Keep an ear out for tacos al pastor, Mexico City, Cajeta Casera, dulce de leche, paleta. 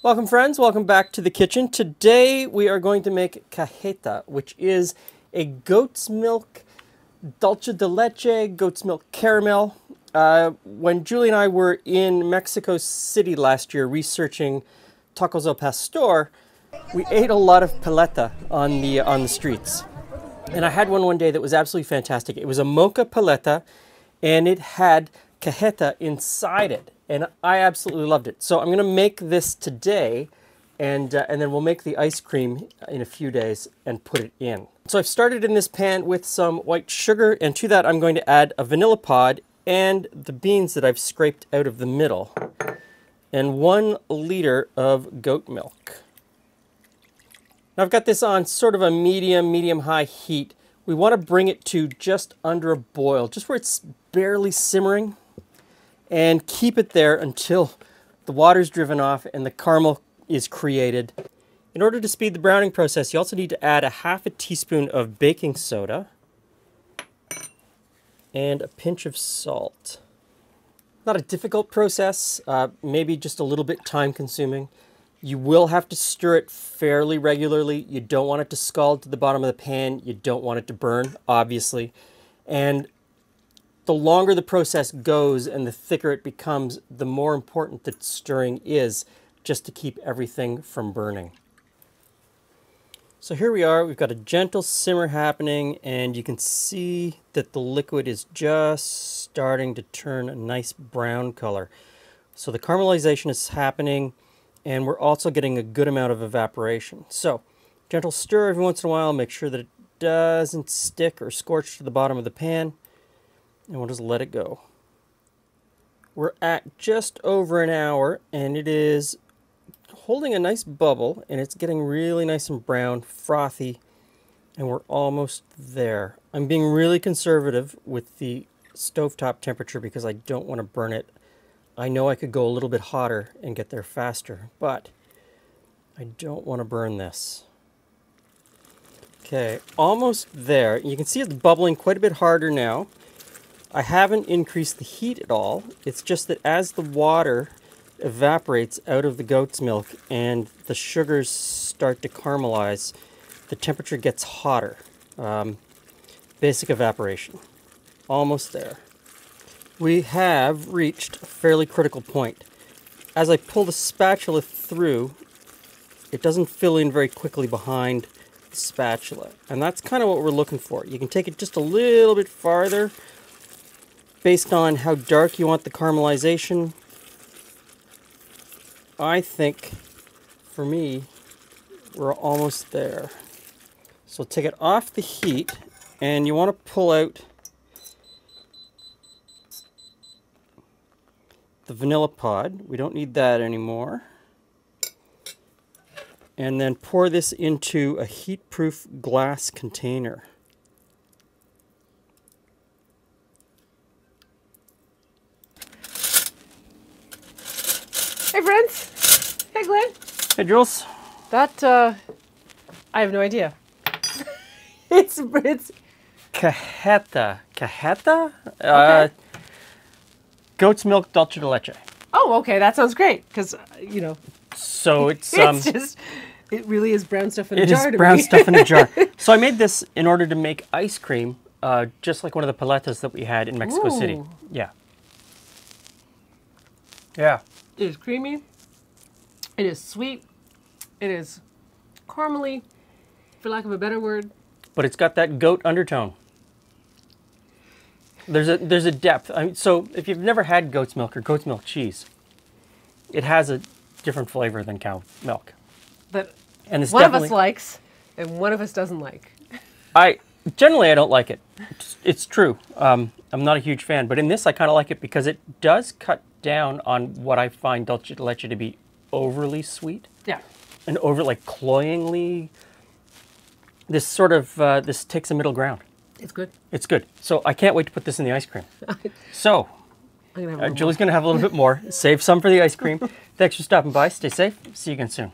Welcome friends, welcome back to the kitchen. Today we are going to make cajeta, which is a goat's milk dulce de leche, goat's milk caramel. When Julie and I were in Mexico City last year researching tacos al pastor, we ate a lot of paleta on the streets. And I had one day that was absolutely fantastic. It was a mocha paleta and it had cajeta inside it. And I absolutely loved it. So I'm going to make this today, and then we'll make the ice cream in a few days and put it in. So I've started in this pan with some white sugar, and to that I'm going to add a vanilla pod and the beans that I've scraped out of the middle, and 1 liter of goat milk. Now I've got this on sort of a medium-high heat. We want to bring it to just under a boil, just where it's barely simmering, and keep it there until the water's driven off and the caramel is created. In order to speed the browning process, you also need to add 1/2 teaspoon of baking soda and a pinch of salt. Not a difficult process, maybe just a little bit time consuming. You will have to stir it fairly regularly. You don't want it to scald to the bottom of the pan. You don't want it to burn, obviously. And the longer the process goes and the thicker it becomes, the more important that stirring is just to keep everything from burning. So here we are, we've got a gentle simmer happening, and you can see that the liquid is just starting to turn a nice brown color. So the caramelization is happening, and we're also getting a good amount of evaporation. So gentle stir every once in a while, make sure that it doesn't stick or scorch to the bottom of the pan. And we'll just let it go. We're at just over an hour, and it is holding a nice bubble, and it's getting really nice and brown, frothy, and we're almost there. I'm being really conservative with the stovetop temperature because I don't want to burn it. I know I could go a little bit hotter and get there faster, but I don't want to burn this. Okay, almost there. You can see it's bubbling quite a bit harder now. I haven't increased the heat at all. It's just that as the water evaporates out of the goat's milk and the sugars start to caramelize, the temperature gets hotter. Basic evaporation. Almost there. We have reached a fairly critical point. As I pull the spatula through, it doesn't fill in very quickly behind the spatula. And that's kind of what we're looking for. You can take it just a little bit farther, based on how dark you want the caramelization. I think, for me, we're almost there. So take it off the heat, and you want to pull out the vanilla pod. We don't need that anymore. And then pour this into a heat-proof glass container. Hey friends! Hey Glenn! Hey Jules! That, I have no idea. it's... Cajeta. Cajeta? Okay. Goat's milk dulce de leche. Oh, okay, that sounds great, because, you know... So it's just, it really is brown stuff in a jar to me. It is brown stuff in a jar. So I made this in order to make ice cream, just like one of the paletas that we had in Mexico City. Yeah. Yeah. It is creamy, it is sweet, it is caramely, for lack of a better word. But it's got that goat undertone. There's a depth. I mean, so if you've never had goat's milk or goat's milk cheese, it has a different flavor than cow milk. But one of us likes and one of us doesn't like. Generally, I don't like it. It's true. I'm not a huge fan, but in this, I kind of like it because it does cut down on what I find dulce de leche to be overly sweet. Yeah. And over, like, cloyingly. This sort of, this takes a middle ground. It's good. It's good. So I can't wait to put this in the ice cream. So, Julie's going to have a little bit more. Save some for the ice cream. Thanks for stopping by. Stay safe. See you again soon.